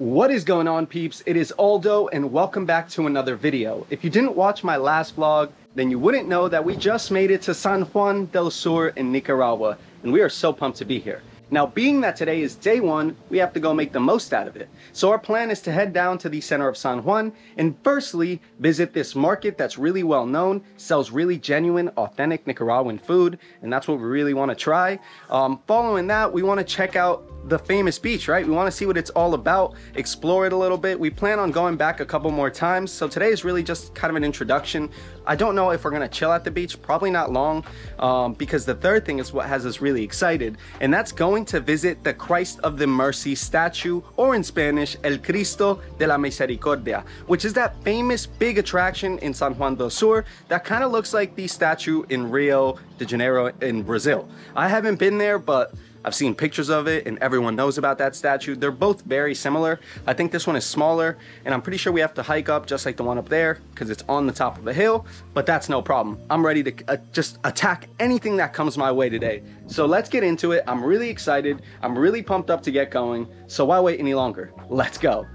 What is going on, peeps? It is Aldo and welcome back to another video. If you didn't watch my last vlog, then you wouldn't know that we just made it to San Juan del Sur in Nicaragua, and we are so pumped to be here. Now, being that today is day one, we have to go make the most out of it. So our plan is to head down to the center of San Juan and firstly visit this market that's really well known, sells really genuine, authentic Nicaraguan food, and that's what we really want to try. Following that, we want to check out the famous beach, right? We want to see what it's all about, explore it a little bit. We plan on going back a couple more times, so today is really just kind of an introduction. I don't know if we're going to chill at the beach, probably not long, because the third thing is what has us really excited, and that's going to visit the Christ of the Mercy statue, or in Spanish, El Cristo de la Misericordia, which is that famous big attraction in San Juan del Sur that kind of looks like the statue in Rio de Janeiro in Brazil. I haven't been there, but I've seen pictures of it and everyone knows about that statue. They're both very similar. I think this one is smaller and I'm pretty sure we have to hike up just like the one up there because it's on the top of a hill, but that's no problem. I'm ready to just attack anything that comes my way today. So let's get into it. I'm really excited. I'm really pumped up to get going. So why wait any longer? Let's go.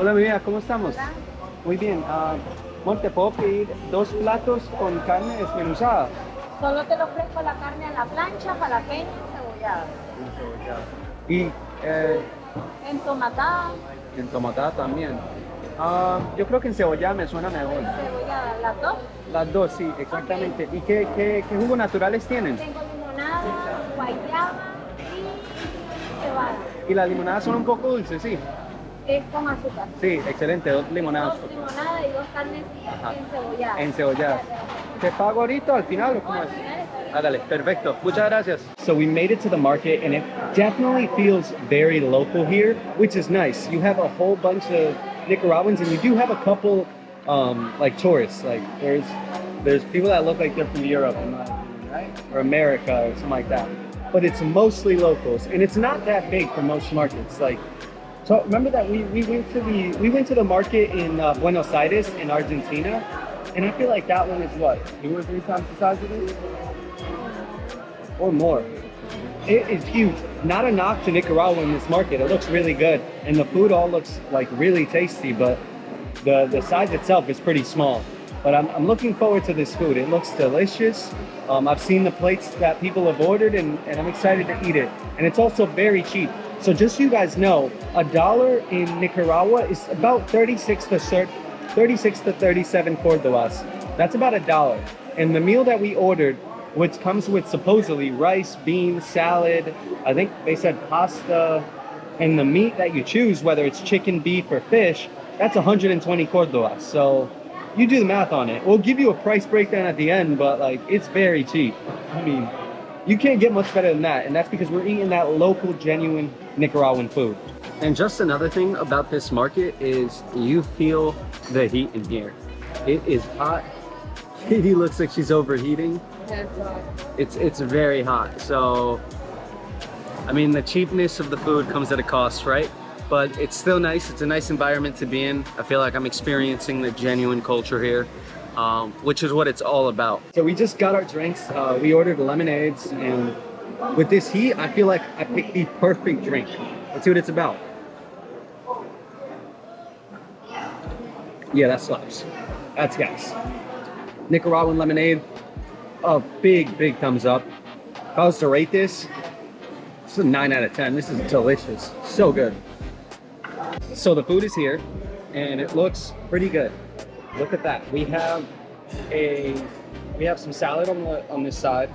Hola, mi vida, ¿cómo estamos? Hola. Muy bien. Monte, ¿puedo pedir dos platos con carne desmenuzada? Solo te lo ofrezco la carne a la plancha, jalapeño y cebollada. Y entomatada. Entomatada también. Yo creo que en cebollada me suena mejor. En cebollada, ¿las dos? Las dos, sí, exactamente. Okay. ¿Y qué jugos naturales tienen? Tengo limonada, guayaba y cebada. Y las limonadas son un poco dulces, ¿sí? Es con azúcar. Sí, excelente, dos limonadas. Dos limonadas y dos carnes encebolladas. Encebolladas. ¿Te pago ahorita al final o cómo es? Ah, dale, perfecto. Muchas gracias. So we made it to the market and it definitely feels very local here, which is nice. You have a whole bunch of Nicaraguans and you do have a couple like tourists. Like there's people that look like they're from Europe, right? Or America or something like that. But it's mostly locals and it's not that big for most markets. Like, so remember that we went to the market in Buenos Aires in Argentina, and I feel like that one is what, 2 or 3 times the size of this? Or more. It is huge. Not a knock to Nicaragua in this market. It looks really good, and the food all looks like really tasty, but the size itself is pretty small. But I'm looking forward to this food. It looks delicious. I've seen the plates that people have ordered, and I'm excited to eat it. And it's also very cheap. So just so you guys know, $1 in Nicaragua is about 36 to 37 cordobas. That's about $1. And the meal that we ordered, which comes with supposedly rice, beans, salad, I think they said pasta, and the meat that you choose, whether it's chicken, beef, or fish, that's 120 cordobas. So you do the math on it. We'll give you a price breakdown at the end, but like, it's very cheap. I mean, you can't get much better than that, and that's because we're eating that local, genuine Nicaraguan food. And just another thing about this market is you feel the heat in here. It is hot. Katie looks like she's overheating. It's very hot. So, I mean, the cheapness of the food comes at a cost, right? But it's still nice. It's a nice environment to be in. I feel like I'm experiencing the genuine culture here. Which is what it's all about. So we just got our drinks. We ordered lemonades, and with this heat, I feel like I picked the perfect drink. Let's see what it's about. Yeah, that slaps. That's gas. Nicaraguan lemonade. A big thumbs up. If I was to rate this, it's a 9 out of 10. This is delicious. So good. So the food is here, and it looks pretty good. Look at that. We have some salad on this side,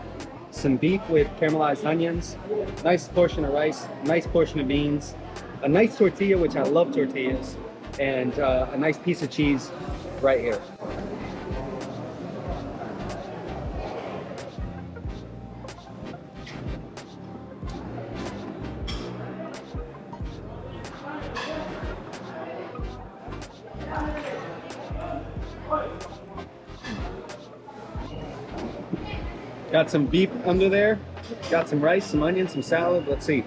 some beef with caramelized onions, nice portion of rice, nice portion of beans, a nice tortilla, which I love tortillas, and a nice piece of cheese right here. Got some beef under there, got some rice, some onions, some salad. Let's see.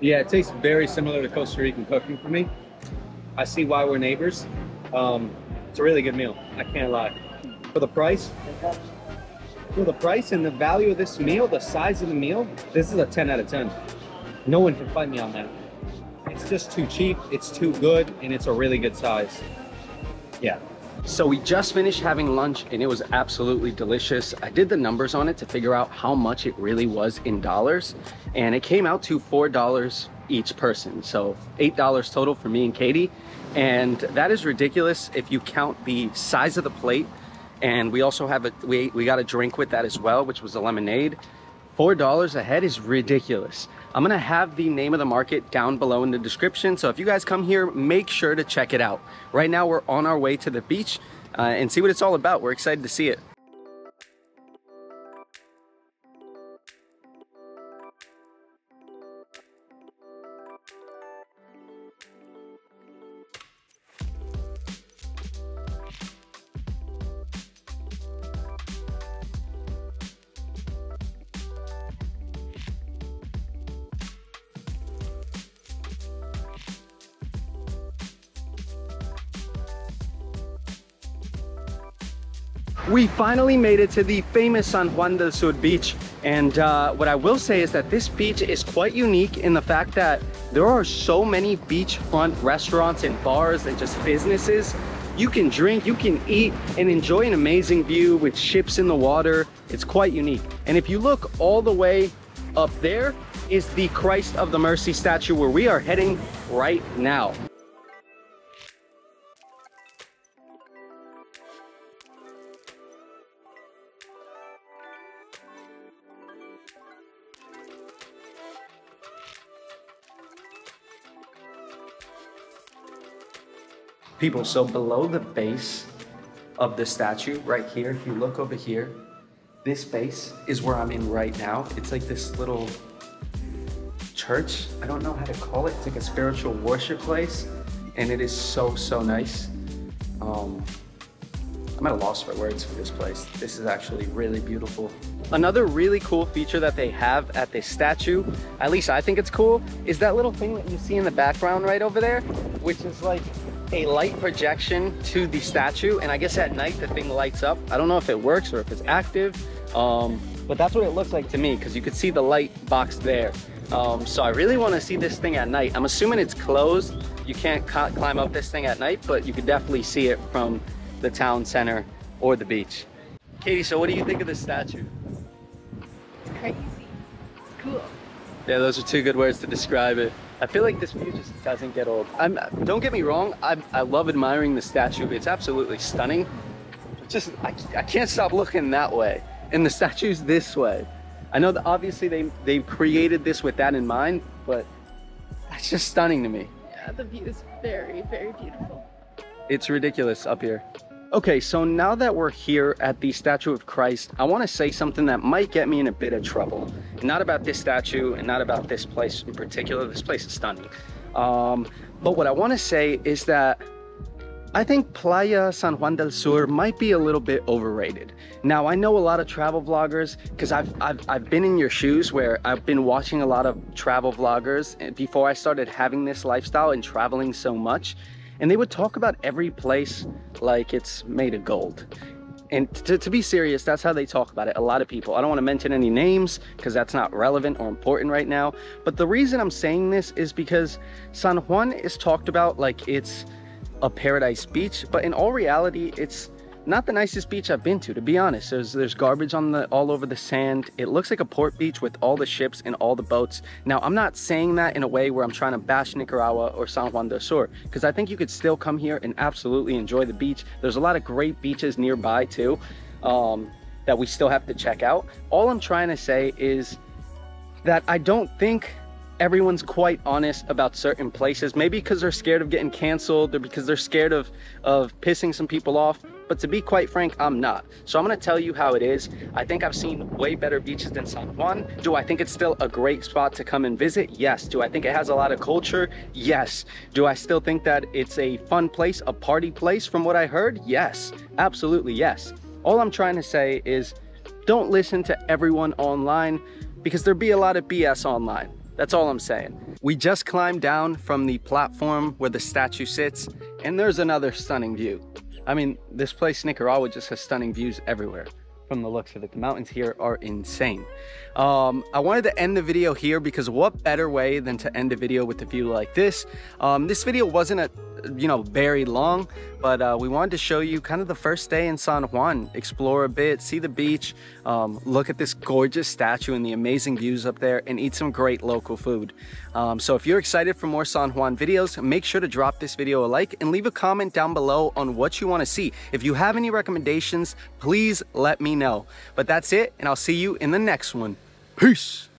Yeah, it tastes very similar to Costa Rican cooking for me. I see why we're neighbors. It's a really good meal, I can't lie. For the price and the value of this meal, the size of the meal, this is a 10 out of 10. No one can fight me on that. It's just too cheap, it's too good, and it's a really good size. Yeah. So we just finished having lunch and it was absolutely delicious. I did the numbers on it to figure out how much it really was in dollars, and it came out to $4 each person. So $8 total for me and Katie. And that is ridiculous if you count the size of the plate. And we also have we got a drink with that as well, which was a lemonade. $4 a head is ridiculous. I'm gonna have the name of the market down below in the description, so if you guys come here, make sure to check it out. Right now we're on our way to the beach and see what it's all about. We're excited to see it. We finally made it to the famous San Juan del Sur beach, and what I will say is that this beach is quite unique in the fact that there are so many beachfront restaurants and bars and just businesses. You can drink, you can eat, and enjoy an amazing view with ships in the water. It's quite unique. And if you look all the way up there is the Christ of the Mercy statue where we are heading right now. People, so below the base of the statue right here, if you look over here, this base is where I'm in right now. It's like this little church. I don't know how to call it. It's like a spiritual worship place, and it is so, so nice. I'm at a loss for words for this place. This is actually really beautiful. Another really cool feature that they have at this statue, at least I think it's cool, is that little thing that you see in the background right over there, which is like a light projection to the statue, and I guess at night the thing lights up. I don't know if it works or if it's active, but that's what it looks like to me, because you could see the light box there. So I really want to see this thing at night. I'm assuming it's closed. You can't climb up this thing at night, but you could definitely see it from the town center or the beach. Katie, so what do you think of this statue? It's crazy. It's cool. Yeah, those are two good words to describe it. I feel like this view just doesn't get old. Don't get me wrong, I love admiring the statue. It's absolutely stunning. Just, I can't stop looking that way. And the statue's this way. I know that obviously they've created this with that in mind, but it's just stunning to me. Yeah, the view is very, very beautiful. It's ridiculous up here. Okay, so now that we're here at the statue of Christ, I want to say something that might get me in a bit of trouble. Not about this statue and not about this place in particular. This place is stunning. But what I want to say is that I think Playa San Juan del Sur might be a little bit overrated. Now, I know a lot of travel vloggers, because I've been in your shoes, where I've been watching a lot of travel vloggers before I started having this lifestyle and traveling so much. And they would talk about every place like it's made of gold. And to be serious, that's how they talk about it. A lot of people. I don't want to mention any names because that's not relevant or important right now. But the reason I'm saying this is because San Juan is talked about like it's a paradise beach, but in all reality, it's not the nicest beach I've been to be honest. There's garbage all over the sand. It looks like a port beach with all the ships and all the boats. Now, I'm not saying that in a way where I'm trying to bash Nicaragua or San Juan del Sur, because I think you could still come here and absolutely enjoy the beach. There's a lot of great beaches nearby too that we still have to check out. All I'm trying to say is that I don't think everyone's quite honest about certain places, maybe because they're scared of getting canceled or because they're scared of pissing some people off. But to be quite frank, I'm not. So I'm gonna tell you how it is. I think I've seen way better beaches than San Juan. Do I think it's still a great spot to come and visit? Yes. Do I think it has a lot of culture? Yes. Do I still think that it's a fun place, a party place from what I heard? Yes, absolutely yes. All I'm trying to say is don't listen to everyone online, because there'll be a lot of BS online. That's all I'm saying. We just climbed down from the platform where the statue sits, and there's another stunning view. I mean, this place, Nicaragua, just has stunning views everywhere. From the looks of it, the mountains here are insane. I wanted to end the video here because what better way than to end a video with a view like this? This video wasn't very long, but we wanted to show you kind of the first day in San Juan, explore a bit, see the beach, look at this gorgeous statue and the amazing views up there, and eat some great local food. So if you're excited for more San Juan videos, make sure to drop this video a like and leave a comment down below on what you want to see. If you have any recommendations, please let me know. But that's it, and I'll see you in the next one. Peace.